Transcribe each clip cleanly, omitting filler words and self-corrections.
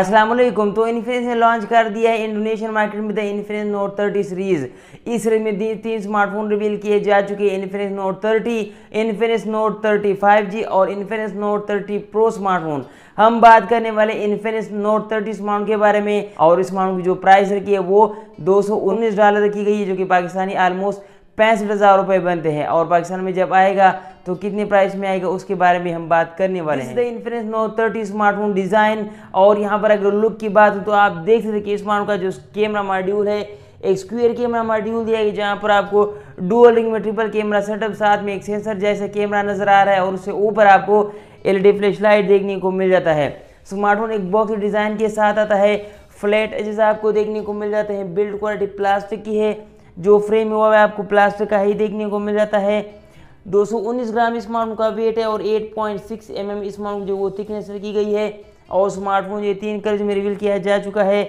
अस्सलाम वालेकुम। तो इन्फिनिक्स ने लॉन्च कर दिया है इंडोनेशियन मार्केट में द इन्फिनिक्स नोट 30 सीरीज़। इस सीरीज में 3 स्मार्टफोन रिवील किए जा चुके हैं, Infinix Note 30, Infinix Note 30 5G और इन्फिनिक्स नोट 30 प्रो स्मार्टफोन। हम बात करने वाले इन्फिनिक्स नोट 30 स्मार्टफोन के बारे में, और इस स्मार्टफोन की जो प्राइस रखी है वो $219 रखी गई है, जो कि पाकिस्तानी आलमोस्ट 65,000 रुपये बनते हैं। और पाकिस्तान में जब आएगा तो कितने प्राइस में आएगा उसके बारे में हम बात करने वाले हैं। इन्फिनिक्स नोट 30 स्मार्टफोन डिज़ाइन, और यहाँ पर अगर लुक की बात हो तो आप देख सकते हैं कि स्मार्टफोन का जो कैमरा मॉड्यूल है एक स्क्वायर कैमरा मॉड्यूल दिया है, जहाँ पर आपको डुअल रिंग में ट्रिपल कैमरा सेटअप, साथ में एक सेंसर जैसा कैमरा नजर आ रहा है, और उससे ऊपर आपको LED फ्लैश लाइट देखने को मिल जाता है। स्मार्टफोन एक बॉक्स डिज़ाइन के साथ आता है, फ्लैट एजेस आपको देखने को मिल जाते हैं, बिल्ड क्वालिटी प्लास्टिक की है, जो फ्रेम हुआ है आपको प्लास्टिक का ही देखने को मिल जाता है। 219 ग्राम स्मार्टफोन का वेट है और 8.6 mm स्मार्टफोन जो वो थिकनेस रखी गई है। और स्मार्टफोन ये 3 कलर में रिवील किया जा चुका है,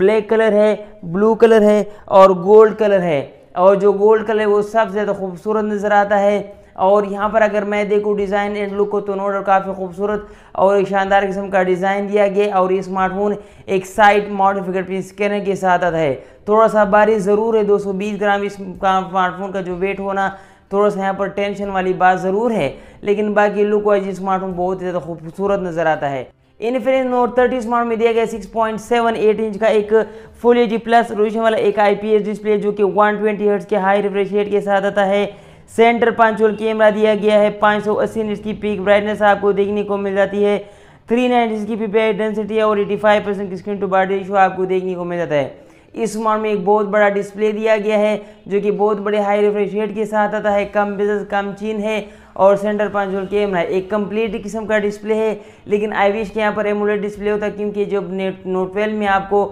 ब्लैक कलर है, ब्लू कलर है और गोल्ड कलर है, और जो गोल्ड कलर है वो सबसे ज़्यादा खूबसूरत नज़र आता है। और यहाँ पर अगर मैं देखूँ डिज़ाइन एंड लुक को तो नोट और काफ़ी खूबसूरत और एक शानदार किस्म का डिज़ाइन दिया गया। और ये स्मार्टफोन एक साइड माउंट फिंगरप्रिंट स्कैनर के साथ आता है, थोड़ा सा भारी ज़रूर है। 220 ग्राम इस स्मार्टफोन का जो वेट होना थोड़ा सा यहाँ पर टेंशन वाली बात ज़रूर है, लेकिन बाकी लुक वाइज ये स्मार्टफोन बहुत ही ज़्यादा खूबसूरत नज़र आता है। इन्फिनिक्स नोट 30 स्मार्टफोन में दिया गया 6.78 इंच का एक फुल एचडी प्लस रेजोल्यूशन वाला एक IPS डिस्प्ले, जो कि 120 हर्ट्ज़ के हाई रिफ्रेश रेट के साथ आता है। सेंटर पंचोल कैमरा दिया गया है, 580 नीट्स की पीक ब्राइटनेस आपको देखने को मिल जाती है, 390 की PPI डेंसिटी है और 85% की स्क्रीन टू बॉडी रेशियो आपको देखने को मिल जाता है। इस स्मार्टफोन में एक बहुत बड़ा डिस्प्ले दिया गया है, जो कि बहुत बड़े हाई रिफ्रेश रेट के साथ आता है, कम बेजल कम चीन है और सेंटर पंचोल कैमरा है। एक कंप्लीट किस्म का डिस्प्ले है, लेकिन आई विश के यहाँ पर एमुलेट डिस्प्ले होता, क्योंकि जब नोट 12 में आपको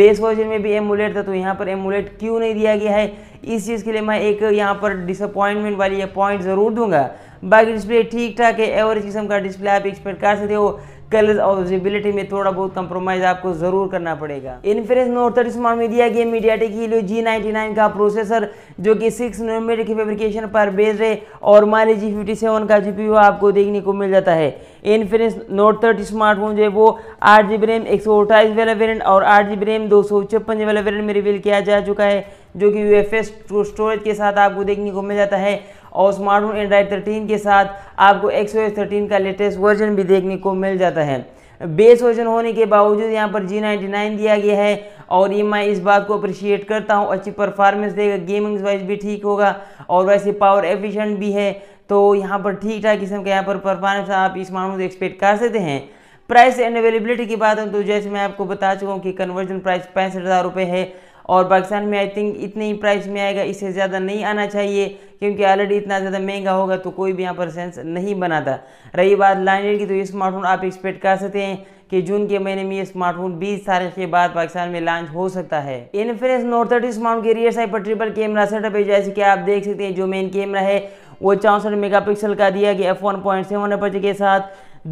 बेस वर्जन में भी एमुलेट था, तो यहाँ पर एमुलेट क्यों नहीं दिया गया है, इस चीज़ के लिए मैं एक यहाँ पर डिसअपॉइंटमेंट वाली ये पॉइंट ज़रूर दूंगा। बाकी डिस्प्ले ठीक ठाक है, एवरेज किस्म का डिस्प्ले आप एक्सपेक्ट कर सकते हो, कलर और विजिबिलिटी में थोड़ा बहुत कंप्रोमाइज़ आपको ज़रूर करना पड़ेगा। इन्फिनिक्स नोट 30 स्मार्टफोन में दिया गया मीडियाटेक हीलियो G99 का प्रोसेसर, जो कि 6 नैनोमीटर की फैब्रिकेशन पर बेस्ड है, और माली G57 का GPU आपको देखने को मिल जाता है। इन्फिनिक्स नोट 30 स्मार्टफोन जो है वो 8GB रैम 128 वाला वेरियंट और 8GB रैम 256 वाला वेरियंट में रिवील किया जा चुका है, जो कि UFS स्टोरेज के साथ आपको देखने को मिल जाता है। और स्मार्टफोन एंड्राइड 13 के साथ आपको XOS 13 का लेटेस्ट वर्जन भी देखने को मिल जाता है। बेस वर्जन होने के बावजूद यहाँ पर G99 दिया गया है, और ये मैं इस बात को अप्रिशिएट करता हूँ, अच्छी परफॉर्मेंस देगा, गेमिंग वाइज भी ठीक होगा और वैसे पावर एफिशिएंट भी है, तो यहाँ पर ठीक ठाक किस्म का यहाँ पर परफॉर्मेंस आप इस स्मार्टफोन से एक्सपेक्ट कर सकते हैं। प्राइस एंड अवेलेबिलिटी की बात हो तो जैसे मैं आपको बता चुका हूँ कि कन्वर्जन प्राइस 65,000 रुपये है, और पाकिस्तान में आई थिंक इतने ही प्राइस में आएगा, इससे ज़्यादा नहीं आना चाहिए, क्योंकि ऑलरेडी इतना ज़्यादा महंगा होगा तो कोई भी यहाँ पर सेंस नहीं बनाता। रही बात लाइन रेट की, तो ये स्मार्टफोन आप एक्सपेक्ट कर सकते हैं कि जून के महीने में ये स्मार्टफोन 20 तारीख के बाद पाकिस्तान में लॉन्च हो सकता है। इन्फिनिक्स नोट 30 स्मार्टफोन के रियर साइड पर ट्रिपल कैमरा सेटअप है, जैसे कि आप देख सकते हैं जो मेन कैमरा है वो 64 मेगापिक्सल का दिया गया, f1.7 अपर्चर के साथ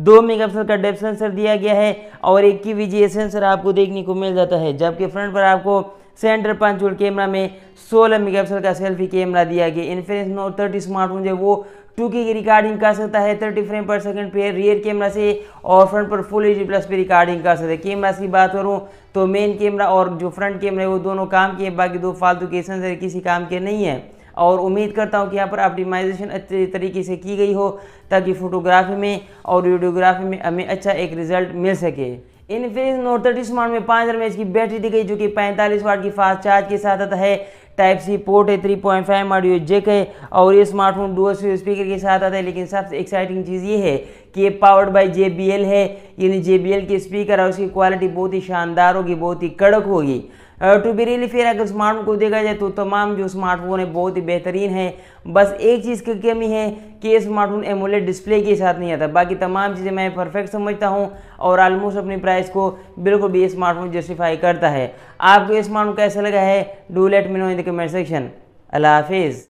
2 मेगापिक्सल का डेप्थ सेंसर दिया गया है और एक KVGA सेंसर आपको देखने को मिल जाता है, जबकि फ्रंट पर आपको सेंटर पंचोल कैमरा में 16 मेगापिक्सल का सेल्फी कैमरा दिया गया। इन्फिनिक्स नोट 30 स्मार्टफोन जो वो 2K की रिकॉर्डिंग कर सकता है 30 फ्रेम पर सेकंड पे रियर कैमरा से, और फ्रंट पर फुल एचडी प्लस पे रिकॉर्डिंग कर सकते हैं। कैमरा की बात करूँ तो मेन कैमरा और जो फ्रंट कैमरा है वो दोनों काम के, बाकी 2 फालतू के सेंसर किसी काम के नहीं है। और उम्मीद करता हूँ कि यहाँ पर ऑप्टिमाइजेशन अच्छे तरीके से की गई हो, ताकि फोटोग्राफी में और वीडियोग्राफी में हमें अच्छा एक रिजल्ट मिल सके। इन्फिनिक्स नोट 30 स्मार्टफोन में 5000 mAh की बैटरी दी गई, जो कि 45 वाट की फास्ट चार्ज के साथ आता है, Type-C पोर्ट है, 3.5 ऑडियो जैक है, और ये स्मार्टफोन डुअल स्पीकर के साथ आता है। लेकिन सबसे एक्साइटिंग चीज़ ये है कि ये पावर्ड बाय JBL है, यानी JBL के स्पीकर है, उसकी क्वालिटी बहुत ही शानदार होगी, बहुत ही कड़क होगी। टू बी रियली फेयर, अगर स्मार्टफोन को देखा जाए तो तमाम जो स्मार्टफोन है बहुत ही बेहतरीन है, बस एक चीज़ की कमी है कि ये स्मार्टफोन एमोलेड डिस्प्ले के साथ नहीं आता। बाकी तमाम चीज़ें मैं परफेक्ट समझता हूँ और ऑलमोस्ट अपनी प्राइस को बिल्कुल भी ये स्मार्टफोन जस्टिफाई करता है। आपको ये स्मार्टफोन कैसा लगा है, do let me know in the comment section. अल्लाह हाफिज़।